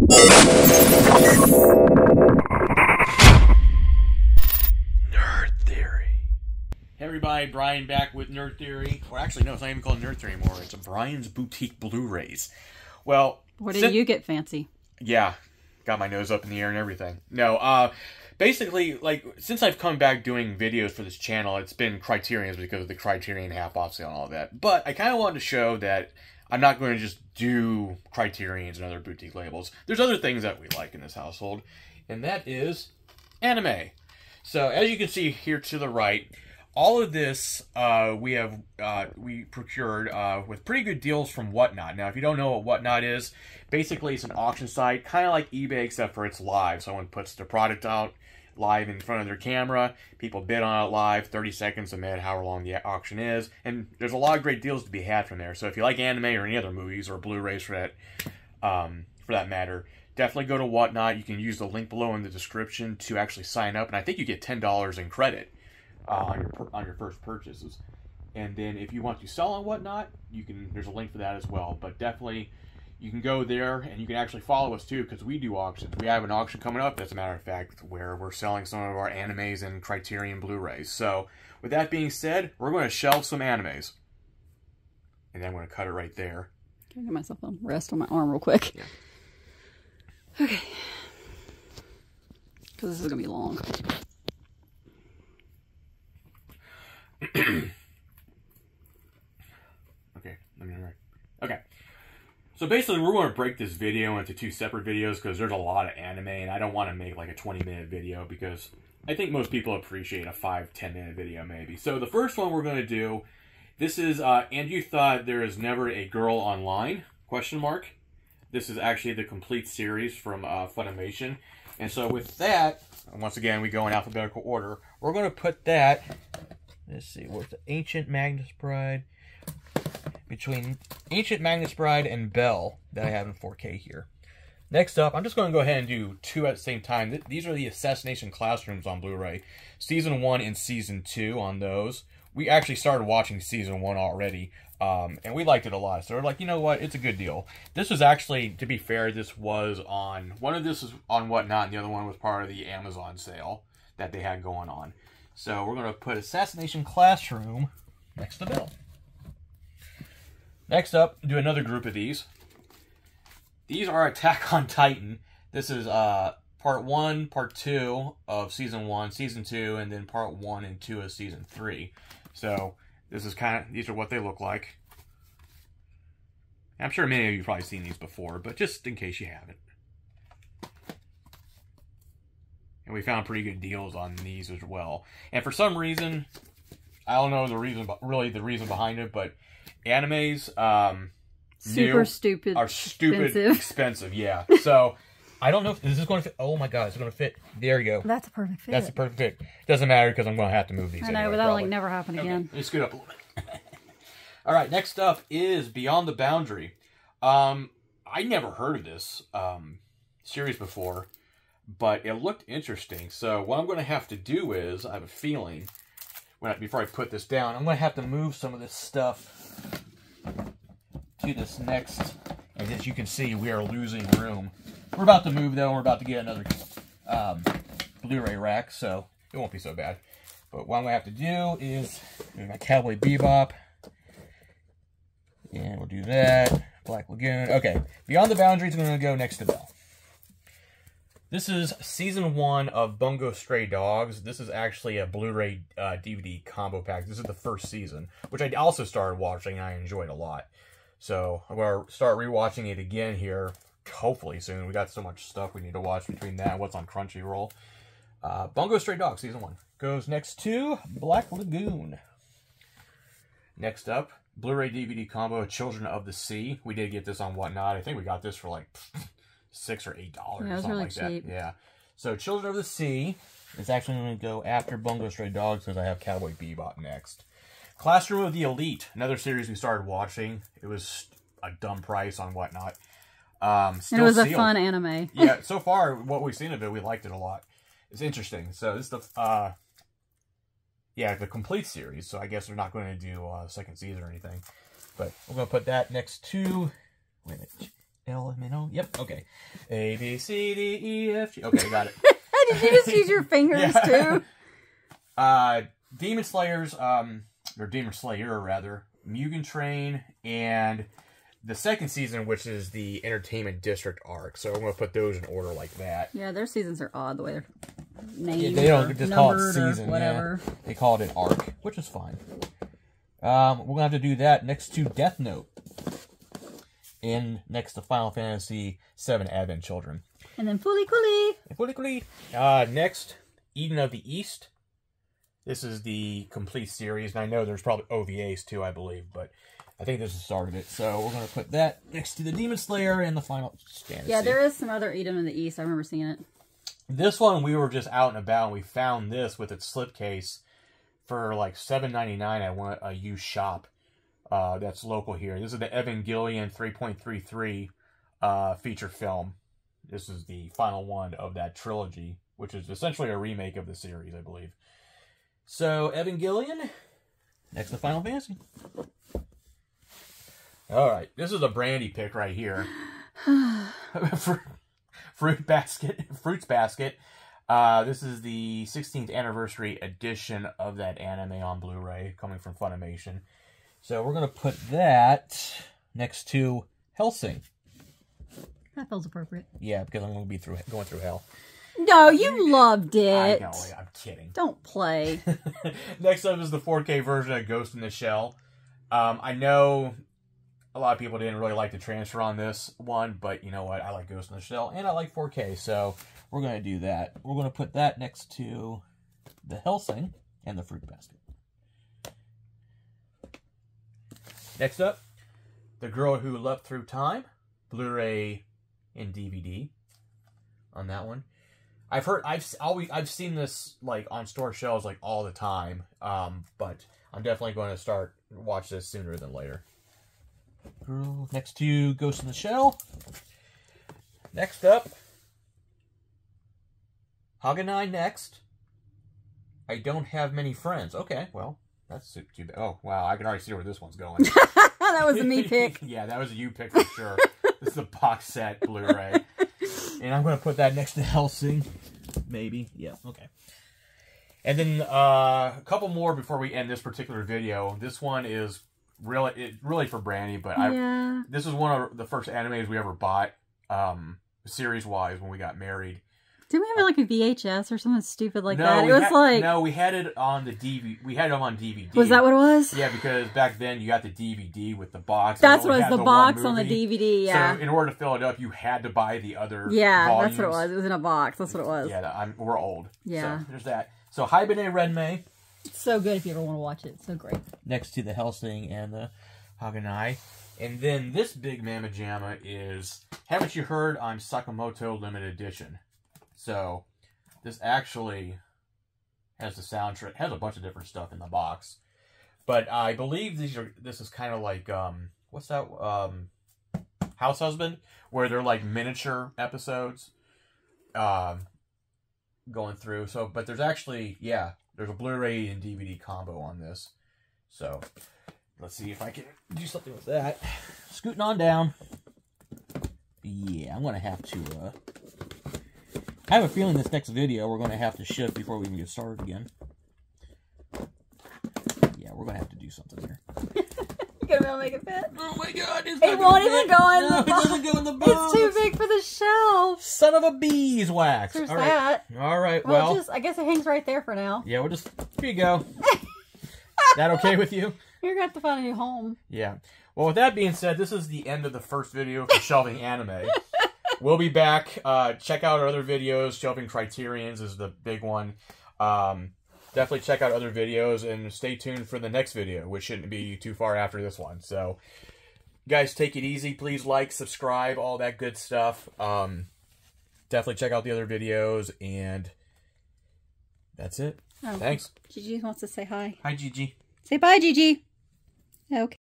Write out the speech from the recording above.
Nerd Theory. Hey everybody, Brian back with Nerd Theory. Or actually, no, it's not even called Nerd Theory anymore. It's a Brian's Boutique Blu-rays. Well, what did you get fancy? Yeah, got my nose up in the air and everything. No, basically, like, since I've come back doing videos for this channel, it's been Criterion because of the Criterion half-off sale and all that. But I kind of wanted to show that I'm not going to just do Criterions and other boutique labels. There's other things that we like in this household, and that is anime. So, as you can see here to the right, all of this we procured with pretty good deals from Whatnot. Now, if you don't know what Whatnot is, basically it's an auction site, kind of like eBay except for it's live. Someone puts the product out live in front of their camera, people bid on it live, 30 seconds, a minute, however long the auction is, and there's a lot of great deals to be had from there. So if you like anime or any other movies or Blu-rays for that matter, definitely go to Whatnot. You can use the link below in the description to actually sign up, and I think you get $10 in credit on your first purchases. And then if you want to sell on Whatnot, you can. There's a link for that as well. But definitely, you can go there, and you can actually follow us, too, because we do auctions. We have an auction coming up, as a matter of fact, where we're selling some of our animes and Criterion Blu-rays. So, with that being said, we're going to shelve some animes. And then I'm going to cut it right there. Can I get myself a rest on my arm real quick? Yeah. Okay. Because this is going to be long. Okay, let me write. Okay. So basically, we're going to break this video into two separate videos because there's a lot of anime, and I don't want to make like a 20-minute video because I think most people appreciate a 5-10-minute video maybe. So the first one we're going to do, this is And You Thought There Is Never a Girl Online? ? This is actually the complete series from Funimation. And so with that, once again, we go in alphabetical order. We're going to put that, let's see, what's the Ancient Magnus Bride? Between Ancient Magnus Bride and Belle that I have in 4K here. Next up, I'm just going to go ahead and do two at the same time. These are the Assassination Classrooms on Blu-ray. Season 1 and Season 2 on those. We actually started watching Season 1 already, and we liked it a lot. So we're like, you know what, it's a good deal. This was actually, to be fair, this was on... One of this is on Whatnot, and the other one was part of the Amazon sale that they had going on. So we're going to put Assassination Classroom next to Belle. Next up, do another group of these. These are Attack on Titan. This is part 1, part 2 of season 1, season 2, and then part 1 and 2 of season 3. So this is kind of, these are what they look like. I'm sure many of you have probably seen these before, but just in case you haven't. And we found pretty good deals on these as well. And for some reason, I don't know the reason, really the reason behind it, but animes are stupid expensive, yeah. So I don't know if this is going to fit. Oh my god, it's going to fit. There you go. That's a perfect fit. That's a perfect fit. Doesn't matter because I'm going to have to move these. I know, anyway, but that'll probably like never happen again. Okay, let's scoot up a little bit. All right, next up is Beyond the Boundary. I never heard of this series before, but it looked interesting. So what I'm going to have to do is, I have a feeling, before I put this down, I'm going to have to move some of this stuff to this next. And as you can see, we are losing room. We're about to move, though. We're about to get another Blu-ray rack, so it won't be so bad. But what I'm going to have to do is do my Cowboy Bebop. And we'll do that. Black Lagoon. Okay. Beyond the Boundary is going to go next to Belle. This is Season 1 of Bungo Stray Dogs. This is actually a Blu-ray DVD combo pack. This is the first season, which I also started watching and I enjoyed a lot. So I'm going to start rewatching it again here, hopefully soon. We got so much stuff we need to watch between that and what's on Crunchyroll. Bungo Stray Dogs, Season 1. Goes next to Black Lagoon. Next up, Blu-ray DVD combo, Children of the Sea. We did get this on Whatnot. I think we got this for like... $6 or $8, yeah, or something really like cheap. That. Yeah. So Children of the Sea is actually going to go after Bungo Stray Dogs because I have Cowboy Bebop next. Classroom of the Elite, another series we started watching. It was a dumb price on Whatnot. Still it was sealed. A fun anime. Yeah. So far, what we've seen of it, we liked it a lot. It's interesting. So this is the yeah, the complete series. So I guess they're not going to do a second season or anything. But we're going to put that next to. Wait a minute. L, M, N, O. Yep, okay. A, B, C, D, E, F, G. Okay, got it. Did you just use your fingers, too? Demon Slayers, or Demon Slayer, rather, Mugen Train, and the second season, which is the Entertainment District arc. So I'm going to put those in order like that. Yeah, their seasons are odd, the way they're named. Yeah, they don't just call it season, whatever. Yeah. They call it an arc, which is fine. We're going to have to do that next to Death Note. And next to Final Fantasy VII Advent Children. And then Fooly Cooly. Fooly Cooly. Next, Eden of the East. This is the complete series, and I know there's probably OVAs too, I believe, but I think this is the start of it. So we're going to put that next to the Demon Slayer and the Final Fantasy. Yeah, there is some other Eden of the East. I remember seeing it. This one, we were just out and about, and we found this with its slipcase for like $7.99 at a used shop. That's local here. This is the Evangelion 3.33 feature film. This is the final one of that trilogy, which is essentially a remake of the series, I believe. So, Evangelion, next to Final Fantasy. Alright, this is a Brandy pick right here. Fruit Basket. This is the 16th anniversary edition of that anime on Blu-ray, coming from Funimation. So we're going to put that next to Hellsing. That feels appropriate. Yeah, because I'm going to be going through hell. No, you loved it. I know, I'm kidding. Don't play. Next up is the 4K version of Ghost in the Shell. I know a lot of people didn't really like the transfer on this one, but you know what? I like Ghost in the Shell, and I like 4K, so we're going to do that. We're going to put that next to the Hellsing and the Fruit Basket. Next up, The Girl Who Leapt Through Time, Blu-ray and DVD on that one. I've seen this like on store shelves like all the time, but I'm definitely going to start watch this sooner than later. Girl next to Ghost in the Shell. Next up, Haganai next. I don't have many friends. Okay, well. That's too bad. Oh, wow. I can already see where this one's going. That was a me pick. Yeah, that was a you pick for sure. This is a box set Blu-ray. And I'm going to put that next to Hellsing. Maybe. Yeah, okay. And then a couple more before we end this particular video. This one is really for Brandy, but yeah. This is one of the first animes we ever bought series-wise when we got married. Didn't we have like a VHS or something stupid like that? It was like no, we had it on the DVD. We had it on DVD. Was that what it was? Yeah, because back then you got the DVD with the box. That's what it was, the box on the DVD. Yeah. So in order to fill it up, you had to buy the other. Yeah, volumes. That's what it was. It was in a box. That's what it was. Yeah, we're old. Yeah. So there's that. So Haibane Renmei. It's so good if you ever want to watch it. It's so great. Next to the Hellsing and the Haganai. And then this big mamma jamma is Haven't You Heard on Sakamoto Limited Edition. So, this actually has the soundtrack, has a bunch of different stuff in the box. But I believe this is kind of like, what's that, House Husband? Where they're like miniature episodes going through. So, but there's actually, yeah, there's a Blu-ray and DVD combo on this. So, let's see if I can do something with that. Scooting on down. Yeah, I'm going to have to, I have a feeling this next video we're going to have to shift before we even get started again. Yeah, we're going to have to do something here. You're going to make it fit? Oh my god, it's not It won't even go in the box. It's too big for the shelf. Son of a beeswax. There's that. All right, well. I guess it hangs right there for now. Yeah, we'll just, here you go. That okay with you? You're going to have to find a new home. Yeah. Well, with that being said, this is the end of the first video for shelving anime. We'll be back. Check out our other videos. Shelving Criterions is the big one. Definitely check out other videos and stay tuned for the next video, which shouldn't be too far after this one. So, guys, take it easy. Please like, subscribe, all that good stuff. Definitely check out the other videos, and that's it. Oh, thanks. Gigi wants to say hi. Hi, Gigi. Say bye, Gigi. Okay.